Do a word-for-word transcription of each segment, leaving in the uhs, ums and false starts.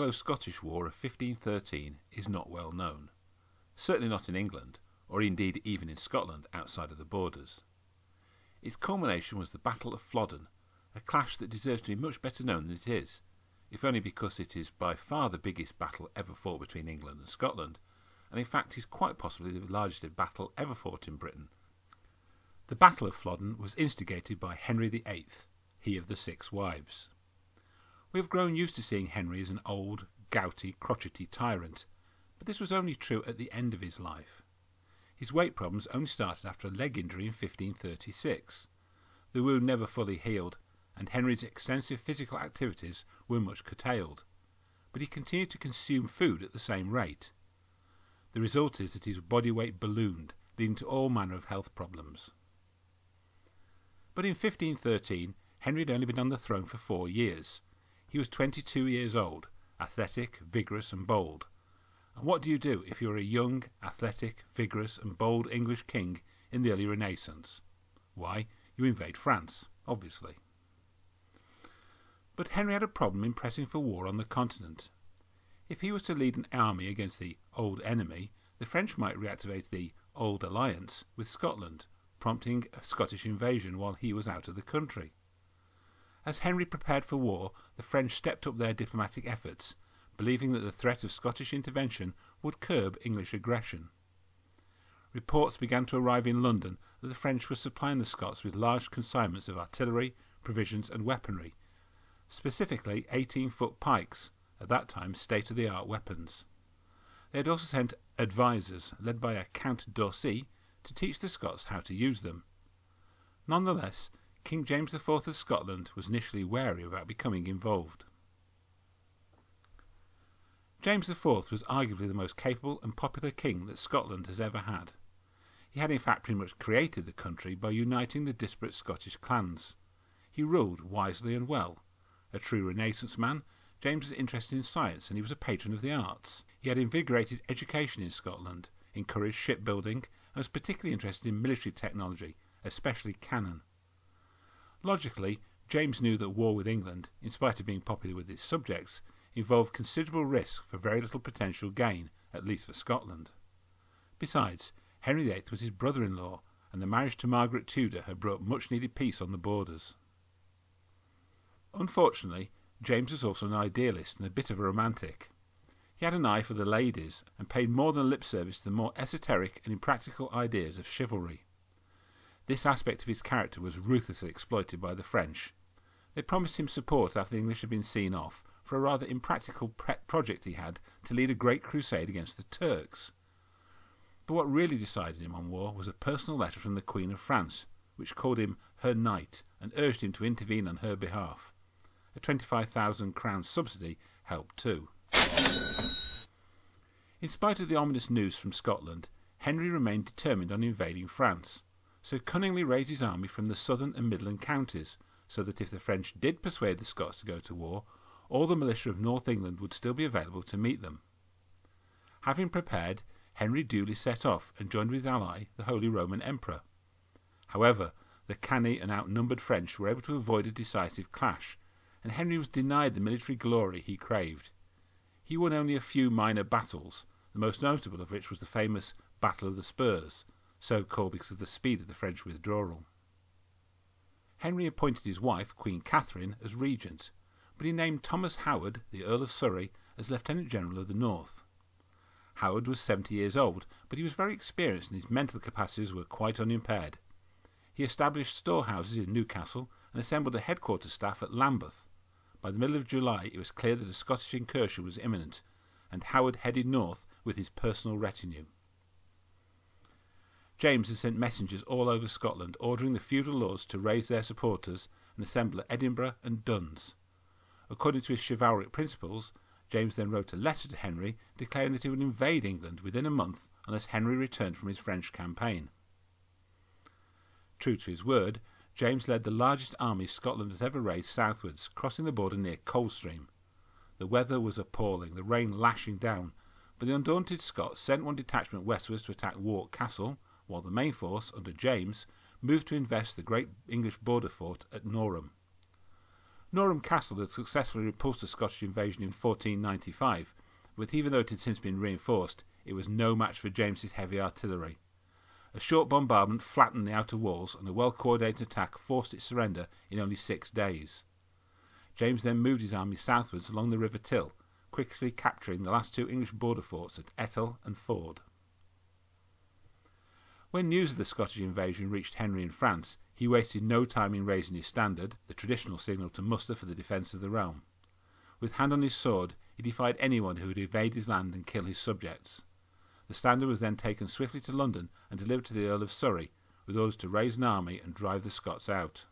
Anglo-Scottish War of fifteen thirteen is not well known, certainly not in England, or indeed even in Scotland outside of the borders. Its culmination was the Battle of Flodden, a clash that deserves to be much better known than it is, if only because it is by far the biggest battle ever fought between England and Scotland, and in fact is quite possibly the largest battle ever fought in Britain. The Battle of Flodden was instigated by Henry the eighth, he of the Six Wives. We have grown used to seeing Henry as an old, gouty, crotchety tyrant, but this was only true at the end of his life. His weight problems only started after a leg injury in fifteen thirty-six. The wound never fully healed, and Henry's extensive physical activities were much curtailed, but he continued to consume food at the same rate. The result is that his body weight ballooned, leading to all manner of health problems. But in fifteen thirteen, Henry had only been on the throne for four years. He was twenty-two years old, athletic, vigorous and bold. And what do you do if you are a young, athletic, vigorous and bold English king in the early Renaissance? Why, you invade France, obviously. But Henry had a problem in pressing for war on the continent. If he was to lead an army against the old enemy, the French might reactivate the old alliance with Scotland, prompting a Scottish invasion while he was out of the country. As Henry prepared for war, the French stepped up their diplomatic efforts, believing that the threat of Scottish intervention would curb English aggression. Reports began to arrive in London that the French were supplying the Scots with large consignments of artillery, provisions and weaponry, specifically eighteen-foot pikes, at that time state-of-the-art weapons. They had also sent advisers, led by a Count d'Orsay, to teach the Scots how to use them. Nonetheless, King James the fourth of Scotland was initially wary about becoming involved. James the fourth was arguably the most capable and popular king that Scotland has ever had. He had in fact pretty much created the country by uniting the disparate Scottish clans. He ruled wisely and well. A true Renaissance man, James was interested in science and he was a patron of the arts. He had invigorated education in Scotland, encouraged shipbuilding and was particularly interested in military technology, especially cannon. Logically, James knew that war with England, in spite of being popular with its subjects, involved considerable risk for very little potential gain, at least for Scotland. Besides, Henry the eighth was his brother-in-law and the marriage to Margaret Tudor had brought much-needed peace on the borders. Unfortunately, James was also an idealist and a bit of a romantic. He had an eye for the ladies and paid more than lip service to the more esoteric and impractical ideas of chivalry. This aspect of his character was ruthlessly exploited by the French. They promised him support after the English had been seen off for a rather impractical pet project he had to lead a great crusade against the Turks. But what really decided him on war was a personal letter from the Queen of France, which called him her knight and urged him to intervene on her behalf. A twenty-five thousand crown subsidy helped too. In spite of the ominous news from Scotland, Henry remained determined on invading France, so cunningly raised his army from the southern and midland counties, so that if the French did persuade the Scots to go to war, all the militia of North England would still be available to meet them. Having prepared, Henry duly set off and joined with his ally, the Holy Roman Emperor. However, the canny and outnumbered French were able to avoid a decisive clash, and Henry was denied the military glory he craved. He won only a few minor battles, the most notable of which was the famous Battle of the Spurs, so called because of the speed of the French withdrawal. Henry appointed his wife, Queen Catherine, as regent, but he named Thomas Howard, the Earl of Surrey, as Lieutenant General of the North. Howard was seventy years old, but he was very experienced and his mental capacities were quite unimpaired. He established storehouses in Newcastle and assembled a headquarters staff at Lambeth. By the middle of July it was clear that a Scottish incursion was imminent, and Howard headed north with his personal retinue. James had sent messengers all over Scotland ordering the feudal lords to raise their supporters and assemble at Edinburgh and Duns. According to his chivalric principles, James then wrote a letter to Henry declaring that he would invade England within a month unless Henry returned from his French campaign. True to his word, James led the largest army Scotland has ever raised southwards, crossing the border near Coldstream. The weather was appalling, the rain lashing down, but the undaunted Scots sent one detachment westwards to attack Wark Castle, while the main force, under James, moved to invest the great English border fort at Norham. Norham Castle had successfully repulsed a Scottish invasion in fourteen ninety-five, but even though it had since been reinforced, it was no match for James's heavy artillery. A short bombardment flattened the outer walls, and a well-coordinated attack forced its surrender in only six days. James then moved his army southwards along the River Till, quickly capturing the last two English border forts at Etal and Ford. When news of the Scottish invasion reached Henry in France, he wasted no time in raising his standard, the traditional signal to muster for the defence of the realm. With hand on his sword, he defied anyone who would invade his land and kill his subjects. The standard was then taken swiftly to London and delivered to the Earl of Surrey, with orders to raise an army and drive the Scots out.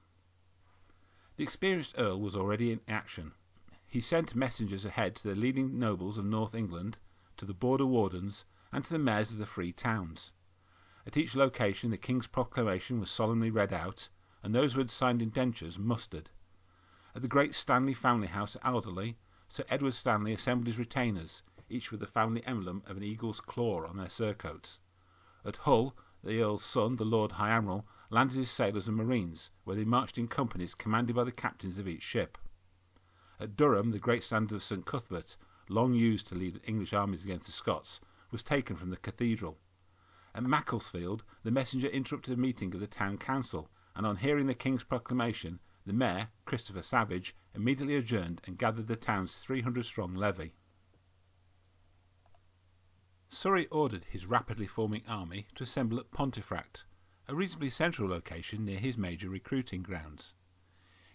The experienced Earl was already in action. He sent messengers ahead to the leading nobles of North England, to the border wardens, and to the mayors of the free towns. At each location the King's proclamation was solemnly read out, and those who had signed indentures mustered. At the great Stanley family house at Alderley, Sir Edward Stanley assembled his retainers, each with the family emblem of an eagle's claw on their surcoats. At Hull, the Earl's son, the Lord High Admiral, landed his sailors and marines, where they marched in companies commanded by the captains of each ship. At Durham, the great standard of Saint Cuthbert, long used to lead English armies against the Scots, was taken from the cathedral. At Macclesfield, the messenger interrupted a meeting of the town council, and on hearing the King's proclamation, the mayor, Christopher Savage, immediately adjourned and gathered the town's three hundred strong levy. Surrey ordered his rapidly forming army to assemble at Pontefract, a reasonably central location near his major recruiting grounds.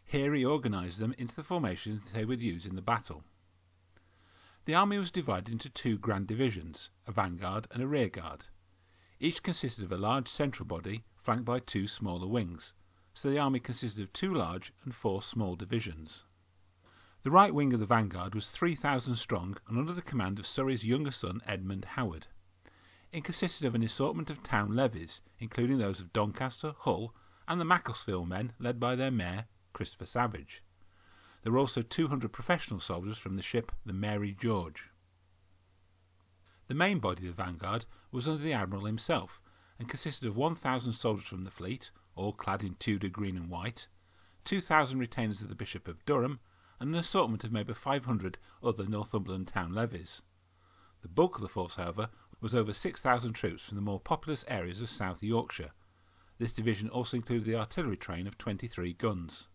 Here he organised them into the formations they would use in the battle. The army was divided into two grand divisions, a vanguard and a rearguard. Each consisted of a large central body flanked by two smaller wings, so the army consisted of two large and four small divisions. The right wing of the vanguard was three thousand strong and under the command of Surrey's younger son Edmund Howard. It consisted of an assortment of town levies, including those of Doncaster, Hull, and the Macclesfield men led by their mayor, Christopher Savage. There were also two hundred professional soldiers from the ship the Mary George. The main body of the vanguard was under the Admiral himself, and consisted of one thousand soldiers from the fleet, all clad in Tudor green and white, two thousand retainers of the Bishop of Durham, and an assortment of maybe five hundred other Northumberland town levies. The bulk of the force, however, was over six thousand troops from the more populous areas of South Yorkshire. This division also included the artillery train of twenty-three guns.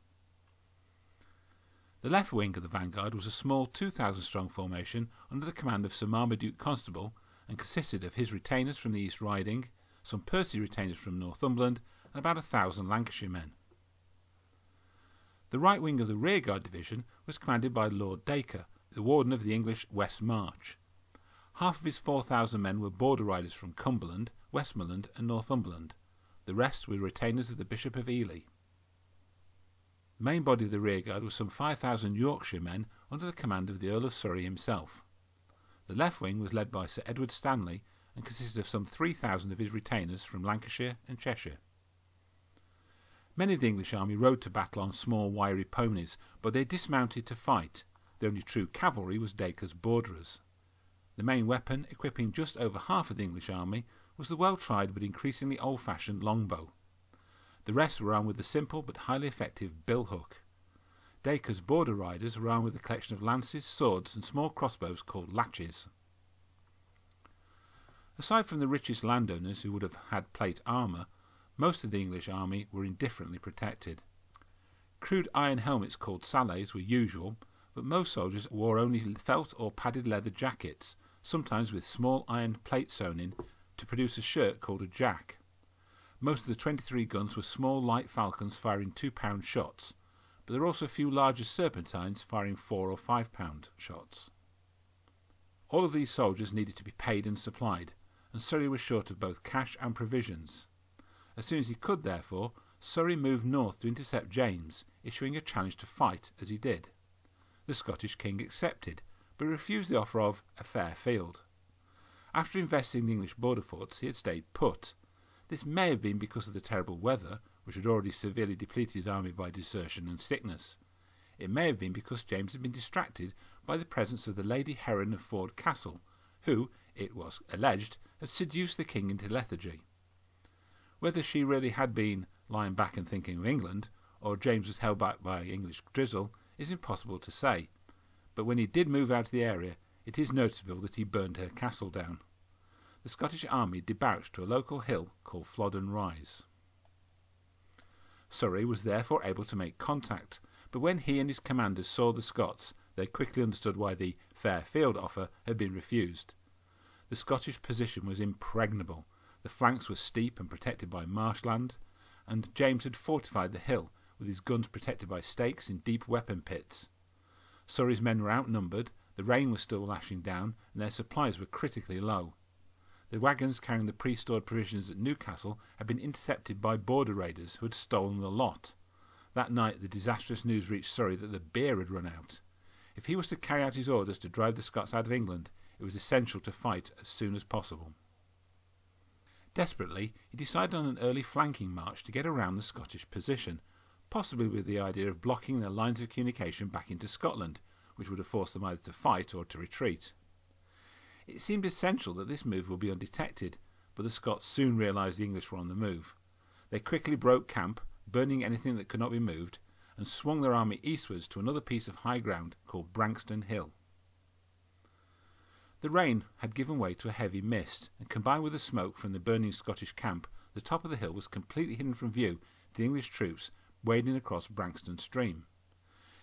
The left wing of the vanguard was a small two thousand strong formation under the command of Sir Marmaduke Constable, and consisted of his retainers from the East Riding, some Percy retainers from Northumberland, and about a thousand Lancashire men. The right wing of the rearguard division was commanded by Lord Dacre, the warden of the English West March. Half of his four thousand men were border riders from Cumberland, Westmoreland, and Northumberland. The rest were retainers of the Bishop of Ely. The main body of the rearguard was some five thousand Yorkshire men under the command of the Earl of Surrey himself. The left wing was led by Sir Edward Stanley and consisted of some three thousand of his retainers from Lancashire and Cheshire. Many of the English army rode to battle on small wiry ponies, but they dismounted to fight. The only true cavalry was Dacre's borderers. The main weapon, equipping just over half of the English army, was the well-tried but increasingly old-fashioned longbow. The rest were armed with the simple but highly effective billhook. Dacre's border riders were armed with a collection of lances, swords, and small crossbows called latches. Aside from the richest landowners who would have had plate armour, most of the English army were indifferently protected. Crude iron helmets called sallets were usual, but most soldiers wore only felt or padded leather jackets, sometimes with small iron plates sewn in, to produce a shirt called a jack. Most of the twenty-three guns were small light falcons firing two-pound shots, but there were also a few larger serpentines firing four or five-pound shots. All of these soldiers needed to be paid and supplied, and Surrey was short of both cash and provisions. As soon as he could, therefore, Surrey moved north to intercept James, issuing a challenge to fight as he did. The Scottish king accepted, but refused the offer of a fair field. After investing the English border forts, he had stayed put. This may have been because of the terrible weather, which had already severely depleted his army by desertion and sickness. It may have been because James had been distracted by the presence of the Lady Heron of Ford Castle, who, it was alleged, had seduced the king into lethargy. Whether she really had been lying back and thinking of England, or James was held back by English drizzle, is impossible to say, but when he did move out of the area, it is noticeable that he burned her castle down. The Scottish army debouched to a local hill called Flodden Rise. Surrey was therefore able to make contact, but when he and his commanders saw the Scots, they quickly understood why the fair field offer had been refused. The Scottish position was impregnable, the flanks were steep and protected by marshland, and James had fortified the hill with his guns protected by stakes in deep weapon pits. Surrey's men were outnumbered, the rain was still lashing down, and their supplies were critically low. The wagons carrying the pre-stored provisions at Newcastle had been intercepted by border raiders who had stolen the lot. That night the disastrous news reached Surrey that the beer had run out. If he was to carry out his orders to drive the Scots out of England, it was essential to fight as soon as possible. Desperately, he decided on an early flanking march to get around the Scottish position, possibly with the idea of blocking their lines of communication back into Scotland, which would have forced them either to fight or to retreat. It seemed essential that this move would be undetected, but the Scots soon realised the English were on the move. They quickly broke camp, burning anything that could not be moved, and swung their army eastwards to another piece of high ground called Branxton Hill. The rain had given way to a heavy mist, and combined with the smoke from the burning Scottish camp, the top of the hill was completely hidden from view to the English troops wading across Branxton Stream.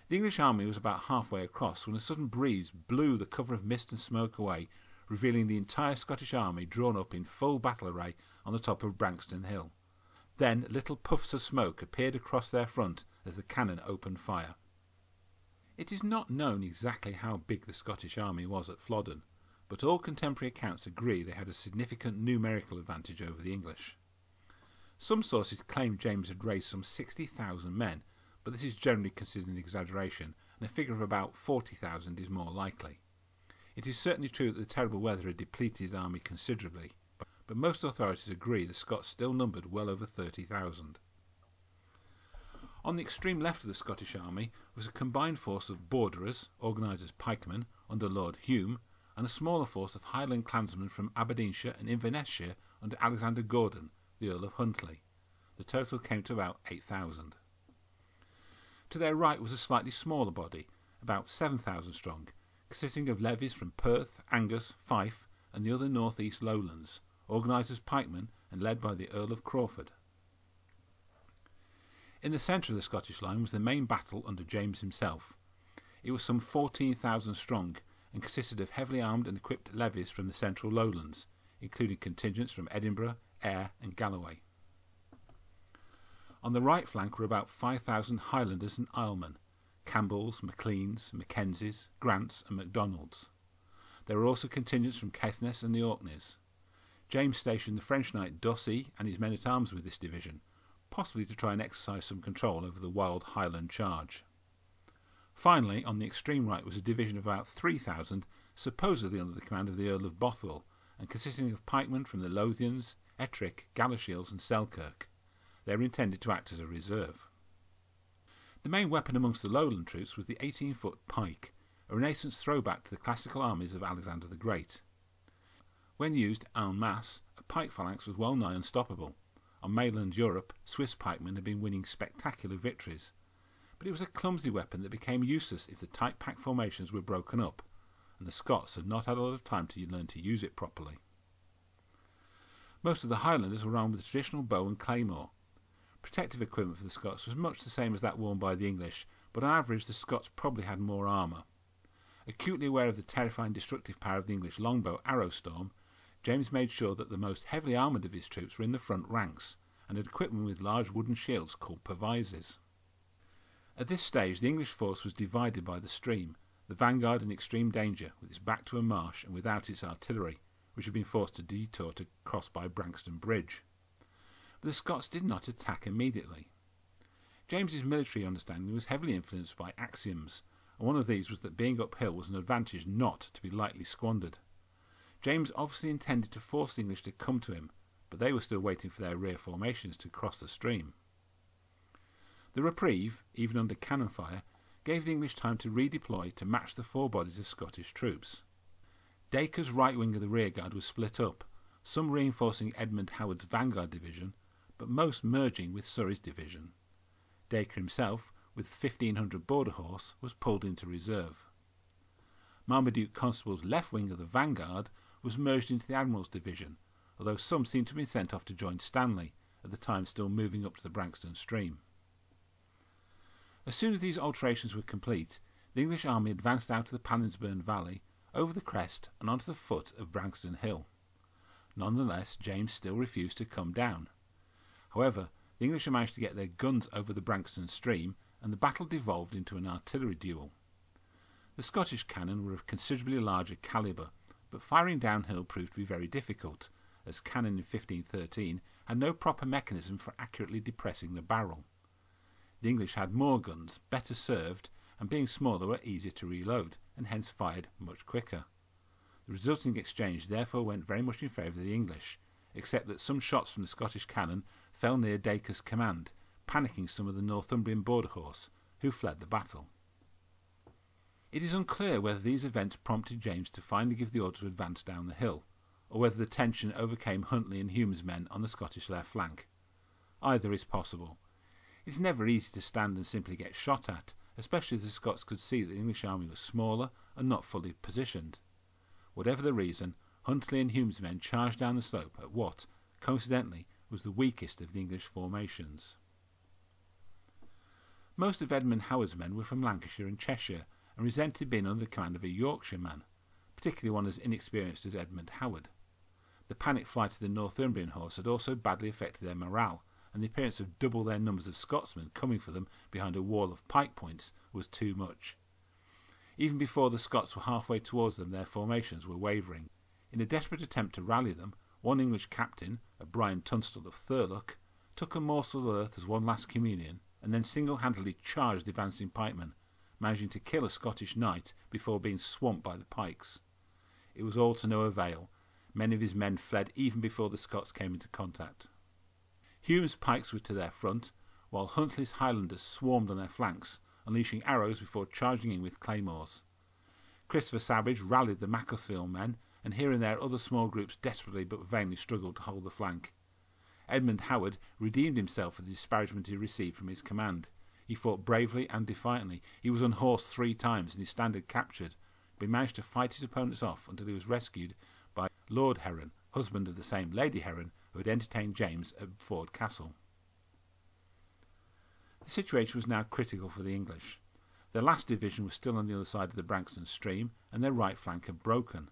The English army was about halfway across when a sudden breeze blew the cover of mist and smoke away, revealing the entire Scottish army drawn up in full battle array on the top of Branxton Hill. Then little puffs of smoke appeared across their front as the cannon opened fire. It is not known exactly how big the Scottish army was at Flodden, but all contemporary accounts agree they had a significant numerical advantage over the English. Some sources claim James had raised some sixty thousand men, but this is generally considered an exaggeration, and a figure of about forty thousand is more likely. It is certainly true that the terrible weather had depleted his army considerably, but most authorities agree the Scots still numbered well over thirty thousand. On the extreme left of the Scottish army was a combined force of borderers, organised as pikemen, under Lord Hume, and a smaller force of Highland clansmen from Aberdeenshire and Invernessshire under Alexander Gordon, the Earl of Huntly. The total came to about eight thousand. To their right was a slightly smaller body, about seven thousand strong, consisting of levies from Perth, Angus, Fife and the other North East lowlands, organised as pikemen and led by the Earl of Crawford. In the centre of the Scottish line was the main battle under James himself. It was some fourteen thousand strong and consisted of heavily armed and equipped levies from the central lowlands, including contingents from Edinburgh, Ayr and Galloway. On the right flank were about five thousand Highlanders and Islemen, Campbells, Macleans, Mackenzies, Grants and Macdonalds. There were also contingents from Caithness and the Orkneys. James stationed the French knight d'Orsay and his men-at-arms with this division, possibly to try and exercise some control over the wild Highland charge. Finally, on the extreme right was a division of about three thousand, supposedly under the command of the Earl of Bothwell, and consisting of pikemen from the Lothians, Ettrick, Galashiels and Selkirk. They were intended to act as a reserve. The main weapon amongst the lowland troops was the eighteen-foot pike, a Renaissance throwback to the classical armies of Alexander the Great. When used en masse, a pike phalanx was well nigh unstoppable. On mainland Europe, Swiss pikemen had been winning spectacular victories, but it was a clumsy weapon that became useless if the tight pack formations were broken up, and the Scots had not had a lot of time to learn to use it properly. Most of the Highlanders were armed with the traditional bow and claymore. Protective equipment for the Scots was much the same as that worn by the English, but on average the Scots probably had more armour. Acutely aware of the terrifying destructive power of the English longbow arrow storm, James made sure that the most heavily armoured of his troops were in the front ranks, and had equipment with large wooden shields called pervises. At this stage the English force was divided by the stream, the vanguard in extreme danger, with its back to a marsh and without its artillery, which had been forced to detour to cross by Branxton Bridge. But the Scots did not attack immediately. James's military understanding was heavily influenced by axioms, and one of these was that being uphill was an advantage not to be lightly squandered. James obviously intended to force the English to come to him, but they were still waiting for their rear formations to cross the stream. The reprieve, even under cannon fire, gave the English time to redeploy to match the four bodies of Scottish troops. Dacre's right wing of the rearguard was split up, some reinforcing Edmund Howard's vanguard division, but most merging with Surrey's division. Dacre himself with fifteen hundred border horse, was pulled into reserve. Marmaduke Constable's left wing of the vanguard was merged into the Admiral's division, although some seemed to have been sent off to join Stanley, at the time still moving up to the Branxton Stream. As soon as these alterations were complete, the English army advanced out of the Pannonsburn Valley, over the crest and onto the foot of Branxton Hill. Nonetheless, James still refused to come down. However, the English managed to get their guns over the Branxton Stream, and the battle devolved into an artillery duel. The Scottish cannon were of considerably larger calibre, but firing downhill proved to be very difficult, as cannon in fifteen thirteen had no proper mechanism for accurately depressing the barrel. The English had more guns, better served, and being smaller were easier to reload, and hence fired much quicker. The resulting exchange therefore went very much in favour of the English, except that some shots from the Scottish cannon fell near Dacre's command, panicking some of the Northumbrian border horse, who fled the battle. It is unclear whether these events prompted James to finally give the order to advance down the hill, or whether the tension overcame Huntly and Hume's men on the Scottish left flank. Either is possible. It is never easy to stand and simply get shot at, especially as the Scots could see that the English army was smaller and not fully positioned. Whatever the reason, Huntly and Hume's men charged down the slope at what, coincidentally, was the weakest of the English formations. Most of Edmund Howard's men were from Lancashire and Cheshire, and resented being under the command of a Yorkshireman, particularly one as inexperienced as Edmund Howard. The panic flight of the Northumbrian horse had also badly affected their morale, and the appearance of double their numbers of Scotsmen coming for them behind a wall of pike points was too much. Even before the Scots were halfway towards them, their formations were wavering. In a desperate attempt to rally them, one English captain, a Brian Tunstall of Thurlock, took a morsel of earth as one last communion, and then single-handedly charged the advancing pikemen, managing to kill a Scottish knight before being swamped by the pikes. It was all to no avail. Many of his men fled even before the Scots came into contact. Hume's pikes were to their front, while Huntly's Highlanders swarmed on their flanks, unleashing arrows before charging in with claymores. Christopher Savage rallied the Macclesfield men, and here and there other small groups desperately but vainly struggled to hold the flank. Edmund Howard redeemed himself for the disparagement he received from his command. He fought bravely and defiantly. He was unhorsed three times and his standard captured, but he managed to fight his opponents off until he was rescued by Lord Heron, husband of the same Lady Heron, who had entertained James at Ford Castle. The situation was now critical for the English. Their last division was still on the other side of the Branxton Stream, and their right flank had broken.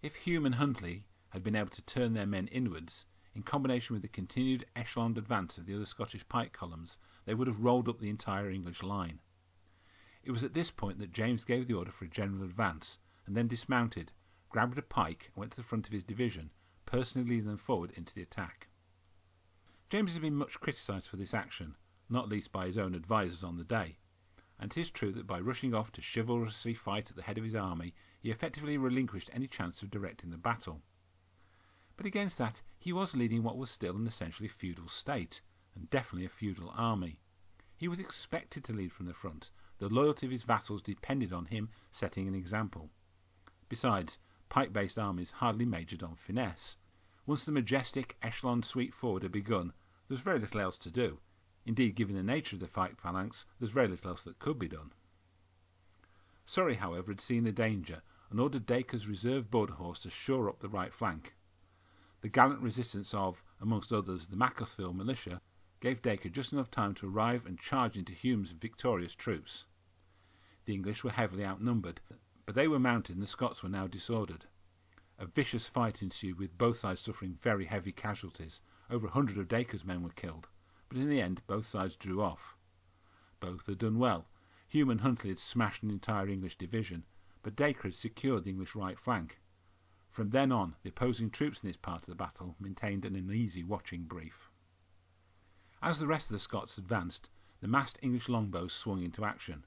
If Hume and Huntly had been able to turn their men inwards, in combination with the continued echeloned advance of the other Scottish pike columns, they would have rolled up the entire English line. It was at this point that James gave the order for a general advance, and then dismounted, grabbed a pike and went to the front of his division, personally leading them forward into the attack. James has been much criticised for this action, not least by his own advisers on the day, and it is true that by rushing off to chivalrously fight at the head of his army, he effectively relinquished any chance of directing the battle. But against that, he was leading what was still an essentially feudal state, and definitely a feudal army. He was expected to lead from the front. The loyalty of his vassals depended on him setting an example. Besides, pike-based armies hardly majored on finesse. Once the majestic echelon sweep forward had begun, there was very little else to do. Indeed, given the nature of the pike phalanx, there was very little else that could be done. Surrey, however, had seen the danger, and ordered Dacre's reserve border horse to shore up the right flank. The gallant resistance of, amongst others, the Macclesfield militia, gave Dacre just enough time to arrive and charge into Hume's victorious troops. The English were heavily outnumbered, but they were mounted and the Scots were now disordered. A vicious fight ensued, with both sides suffering very heavy casualties. Over a hundred of Dacre's men were killed, but in the end both sides drew off. Both had done well. Hume and Huntly had smashed an entire English division, but Dacre had secured the English right flank. From then on, the opposing troops in this part of the battle maintained an uneasy watching brief. As the rest of the Scots advanced, the massed English longbows swung into action.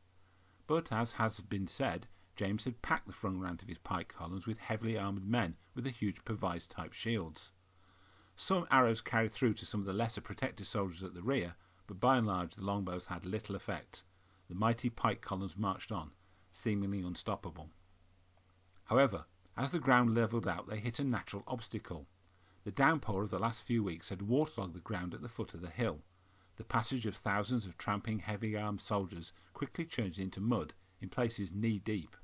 But, as has been said, James had packed the front rank of his pike columns with heavily armoured men with the huge purvised-type shields. Some arrows carried through to some of the lesser protected soldiers at the rear, but by and large the longbows had little effect. The mighty pike columns marched on, seemingly unstoppable. However, as the ground levelled out, they hit a natural obstacle. The downpour of the last few weeks had waterlogged the ground at the foot of the hill, the passage of thousands of tramping heavy-armed soldiers quickly changed into mud in places knee-deep.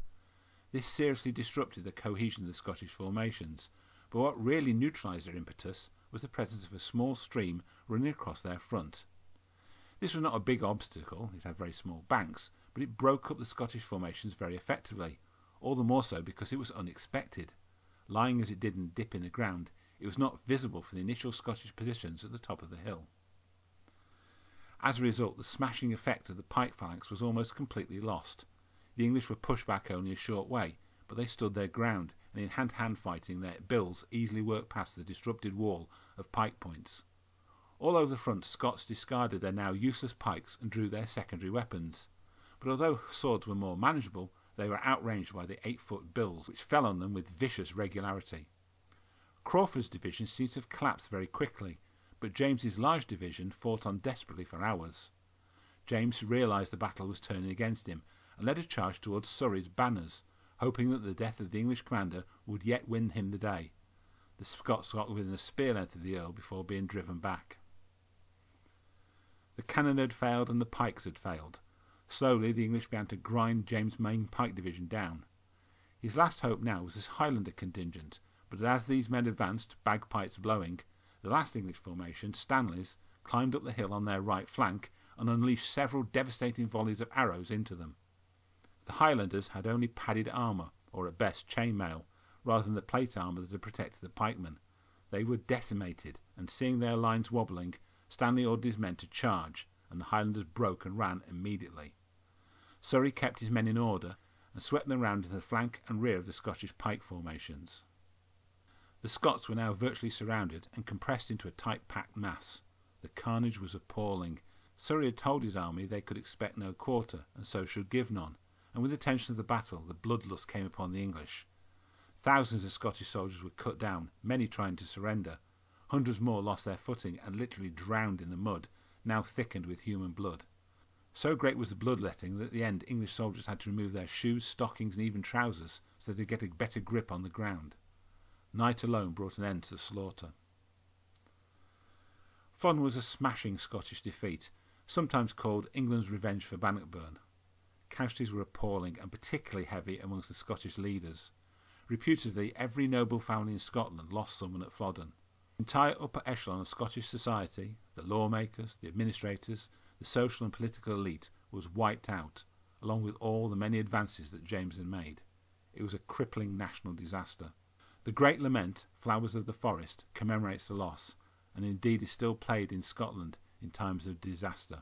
This seriously disrupted the cohesion of the Scottish formations, but what really neutralised their impetus was the presence of a small stream running across their front. This was not a big obstacle, it had very small banks, but it broke up the Scottish formations very effectively, all the more so because it was unexpected. Lying as it did and dip in the ground, it was not visible from the initial Scottish positions at the top of the hill. As a result, the smashing effect of the pike phalanx was almost completely lost. The English were pushed back only a short way, but they stood their ground, and in hand-to-hand fighting their bills easily worked past the disrupted wall of pike points. All over the front, Scots discarded their now useless pikes and drew their secondary weapons. But although swords were more manageable, they were outranged by the eight-foot bills, which fell on them with vicious regularity. Crawford's division seems to have collapsed very quickly, but James's large division fought on desperately for hours. James realised the battle was turning against him, and led a charge towards Surrey's banners, hoping that the death of the English commander would yet win him the day. The Scots got within a spear-length of the Earl before being driven back. The cannon had failed and the pikes had failed. Slowly the English began to grind James's main pike division down. His last hope now was his Highlander contingent, but as these men advanced, bagpipes blowing, the last English formation, Stanley's, climbed up the hill on their right flank and unleashed several devastating volleys of arrows into them. The Highlanders had only padded armour, or at best chainmail, rather than the plate armour that had protected the pikemen. They were decimated, and seeing their lines wobbling, Stanley ordered his men to charge, and the Highlanders broke and ran immediately. Surrey kept his men in order and swept them round into the flank and rear of the Scottish pike formations. The Scots were now virtually surrounded and compressed into a tight-packed mass. The carnage was appalling. Surrey had told his army they could expect no quarter, and so should give none, and with the tension of the battle the bloodlust came upon the English. Thousands of Scottish soldiers were cut down, many trying to surrender. Hundreds more lost their footing and literally drowned in the mud, now thickened with human blood. So great was the bloodletting that at the end English soldiers had to remove their shoes, stockings and even trousers so they could get a better grip on the ground. Night alone brought an end to the slaughter. Flodden was a smashing Scottish defeat, sometimes called England's revenge for Bannockburn. Casualties were appalling and particularly heavy amongst the Scottish leaders. Reputedly, every noble family in Scotland lost someone at Flodden. The entire upper echelon of Scottish society, the lawmakers, the administrators, the social and political elite, was wiped out, along with all the many advances that James had made. It was a crippling national disaster. The great lament, Flowers of the Forest, commemorates the loss, and indeed is still played in Scotland in times of disaster.